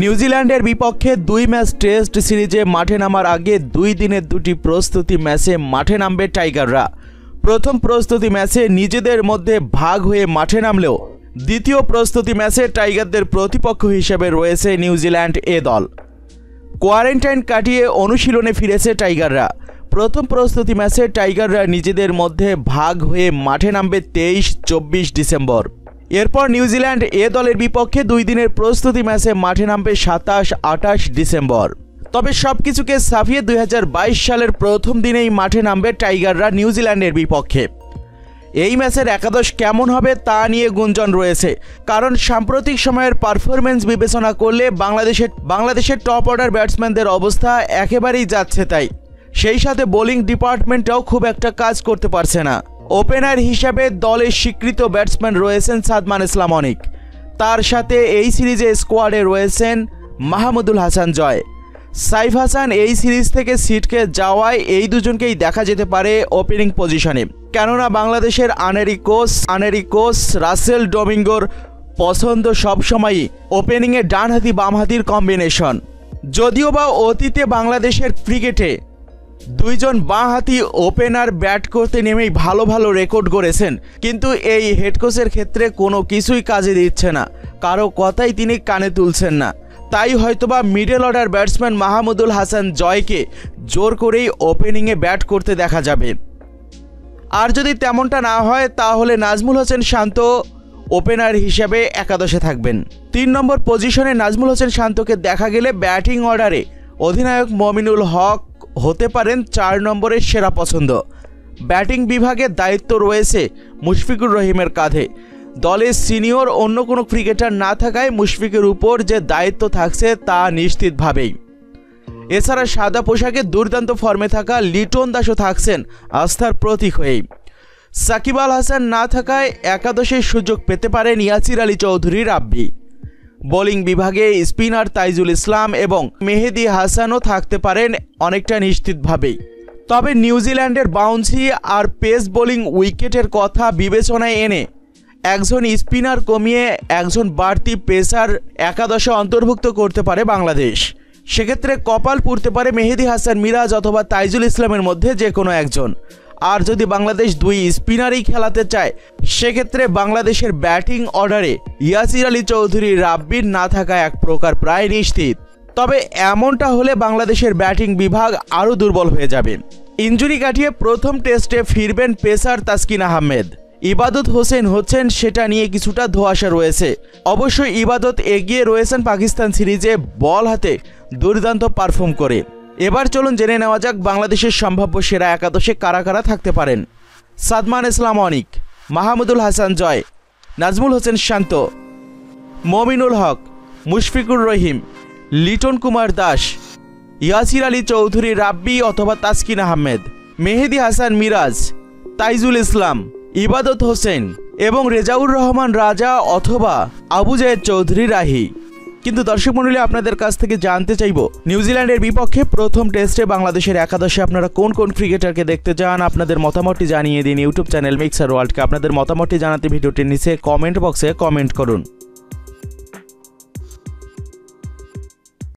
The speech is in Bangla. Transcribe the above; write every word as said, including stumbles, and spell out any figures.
নিউজিল্যান্ডের বিপক্ষে দুই ম্যাচ টেস্ট সিরিজে মাঠে নামার আগে দুই দিনের দুটি প্রস্তুতি ম্যাচে মাঠে নামবে টাইগাররা। প্রথম প্রস্তুতি ম্যাচে নিজেদের মধ্যে ভাগ হয়ে মাঠে নামলেও দ্বিতীয় প্রস্তুতি ম্যাচে টাইগারদের প্রতিপক্ষ হিসেবে রয়েছে নিউজিল্যান্ড এ দল। কোয়ারেন্টাইন কাটিয়ে অনুশীলনে ফিরেছে টাইগাররা। প্রথম প্রস্তুতি ম্যাচে টাইগাররা নিজেদের মধ্যে ভাগ হয়ে মাঠে নামবে তেইশ চব্বিশ ডিসেম্বর। এরপর নিউজিল্যান্ড এ দলের বিপক্ষে দুই দিনের প্রস্তুতি ম্যাচে মাঠে নামবে সাতাশ আটাশ ডিসেম্বর। তবে সবকিছুকে সাফিয়ে দুই হাজার বাইশ সালের প্রথম দিনেই মাঠে নামবে টাইগাররা নিউজিল্যান্ডের বিপক্ষে। এই ম্যাচের একাদশ কেমন হবে তা নিয়ে গুঞ্জন রয়েছে, কারণ সাম্প্রতিক সময়ের পারফরমেন্স বিবেচনা করলে বাংলাদেশের বাংলাদেশের টপ অর্ডার ব্যাটসম্যানদের অবস্থা একেবারেই যাচ্ছে তাই। সেই সাথে বোলিং ডিপার্টমেন্টটাও খুব একটা কাজ করতে পারছে না। ওপেনার হিসাবে দলের স্বীকৃত ব্যাটসম্যান রয়েছেন সাদমান ইসলাম অনিক, তার সাথে এই সিরিজে স্কোয়াডে রয়েছেন মাহমুদুল হাসান জয়, সাইফ হাসান এই সিরিজ থেকে ছিটকে যাওয়ায় এই দুজনকেই দেখা যেতে পারে ওপেনিং পজিশনে। কেননা বাংলাদেশের আনেরি কোচ আনেরি কোচ রাসেল ডোমিঙ্গোর পছন্দ সবসময়ই ওপেনিংয়ে ডানহাতি বামহাতির কম্বিনেশন। যদিও বা অতীতে বাংলাদেশের ক্রিকেটে দুইজন বাঁহাতি ওপেনার ব্যাট করতে নেমেই ভালো ভালো রেকর্ড গড়েছেন, কিন্তু এই হেডকোচের ক্ষেত্রে কোনো কিছুই কাজে দিচ্ছে না, কারো কথাই তিনি কানে তুলছেন না। তাই হয়তোবা middle order batsman Mahmudul Hasan জয়কে জোর করেই ওপেনিংয়ে ব্যাট করতে দেখা যাবে। আর যদি তেমনটা না হয় তাহলে নাজমুল হোসেন শান্ত ওপেনার হিসেবে একাদশে থাকবেন। তিন নম্বর পজিশনে নাজমুল হোসেন শান্তকে দেখা গেলে ব্যাটিং অর্ডারে অধিনায়ক মমিনুল হক হতে পারেন চার নম্বরের সেরা পছন্দ। ব্যাটিং বিভাগে দায়িত্ব রয়েছে মুশফিকুর রহিমের কাঁধে। দলের সিনিয়র অন্য কোনো ক্রিকেটার না থাকায় মুশফিকের উপর যে দায়িত্ব থাকছে তা নিশ্চিতভাবেই। এছাড়া সাদা পোশাকে দুর্দান্ত ফর্মে থাকা লিটন দাসও থাকছেন আস্থার প্রতীক হয়েই। সাকিব আল হাসান না থাকায় একাদশের সুযোগ পেতে পারেন ইয়াসির আলী চৌধুরী রাব্বি। বোলিং বিভাগে স্পিনার তাইজুল ইসলাম এবং মেহেদি হাসানও থাকতে পারেন অনেকটা নিশ্চিতভাবেই। তবে নিউজিল্যান্ডের বাউন্সি আর পেস বোলিং উইকেটের কথা বিবেচনায় এনে একজন স্পিনার কমিয়ে একজন বাড়তি পেসার একাদশে অন্তর্ভুক্ত করতে পারে বাংলাদেশ। সেক্ষেত্রে কপাল পুড়তে পারে মেহেদি হাসান মিরাজ অথবা তাইজুল ইসলামের মধ্যে যে কোনো একজন। আর যদি বাংলাদেশ দুই স্পিনারই খেলাতে চায় সেক্ষেত্রে বাংলাদেশের ব্যাটিং অর্ডারে ইয়াসির আলী চৌধুরী রাব্বির না থাকা এক প্রকার প্রায় নিশ্চিত। তবে এমনটা হলে বাংলাদেশের ব্যাটিং বিভাগ আরও দুর্বল হয়ে যাবে। ইঞ্জুরি কাটিয়ে প্রথম টেস্টে ফিরবেন পেসার তাসকিন আহমেদ। ইবাদত হোসেন হচ্ছেন সেটা নিয়ে কিছুটা ধোঁয়াশা রয়েছে। অবশ্য ইবাদত এগিয়ে রয়েছেন পাকিস্তান সিরিজে বল হাতে দুর্দান্ত পারফর্ম করে। এবার চলুন জেনে নেওয়া যাক বাংলাদেশের সম্ভাব্য সেরা একাদশে কারা কারা থাকতে পারেন। সাদমান ইসলাম অনিক, মাহমুদুল হাসান জয়, নাজমুল হোসেন শান্ত, মমিনুল হক, মুশফিকুর রহিম, লিটন কুমার দাস, ইয়াসির আলী চৌধুরী রাব্বি অথবা তাসকিন আহমেদ, মেহেদি হাসান মিরাজ, তাইজুল ইসলাম, ইবাদত হোসেন এবং রেজাউল রহমান রাজা অথবা আবু জায়েদ চৌধুরী রাহি। কিন্তু দর্শক মণ্ডলী, আপনাদের কাছ থেকে জানতে চাইব নিউজিল্যান্ডের বিপক্ষে প্রথম টেস্টে বাংলাদেশের একাদশে আপনারা কোন কোন ক্রিকেটারকে দেখতে চান? আপনাদের মতামতটি জানিয়ে দিন। ইউটিউব চ্যানেল মিক্সার ওয়ার্ল্ডকে আপনাদের মতামতটি জানাতে ভিডিওটির নিচে কমেন্ট বক্সে কমেন্ট করুন।